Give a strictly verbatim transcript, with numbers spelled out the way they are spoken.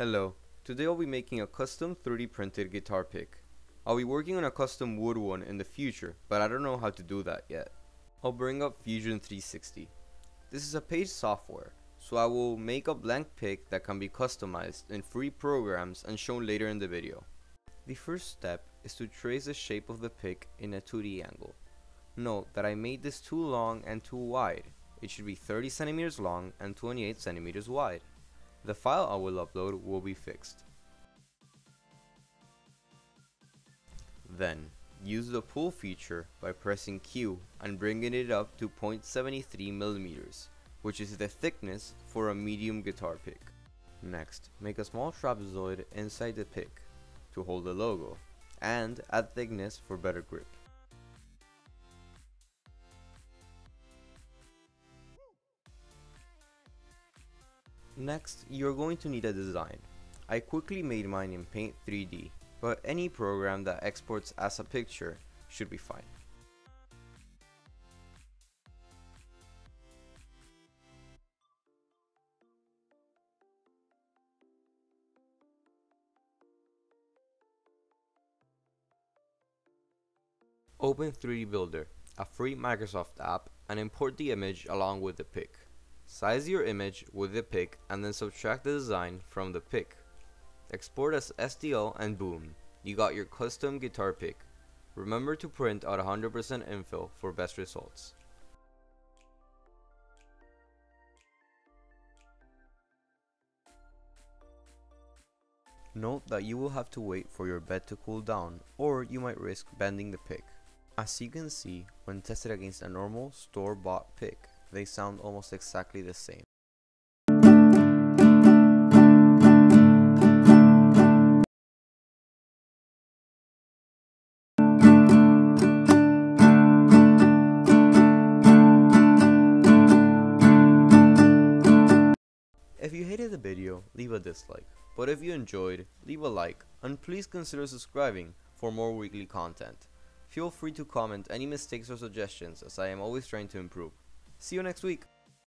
Hello, today I'll be making a custom three D printed guitar pick. I'll be working on a custom wood one in the future, but I don't know how to do that yet. I'll bring up Fusion three sixty. This is a paid software, so I will make a blank pick that can be customized in free programs and shown later in the video. The first step is to trace the shape of the pick in a two D angle. Note that I made this too long and too wide. It should be thirty centimeters long and twenty-eight centimeters wide. The file I will upload will be fixed. Then, use the pull feature by pressing Q and bringing it up to zero point seven three millimeters, which is the thickness for a medium guitar pick. Next, make a small trapezoid inside the pick to hold the logo, and add thickness for better grip. Next, you're going to need a design. I quickly made mine in Paint three D, but any program that exports as a picture should be fine. Open three D Builder, a free Microsoft app, and import the image along with the pick. Size your image with the pick and then subtract the design from the pick. Export as S D L and boom, you got your custom guitar pick. Remember to print out one hundred percent infill for best results. Note that you will have to wait for your bed to cool down, or you might risk bending the pick. As you can see, when tested against a normal store-bought pick, they sound almost exactly the same. If you hated the video, leave a dislike, but if you enjoyed, leave a like, and please consider subscribing for more weekly content. Feel free to comment any mistakes or suggestions, as I am always trying to improve. See you next week.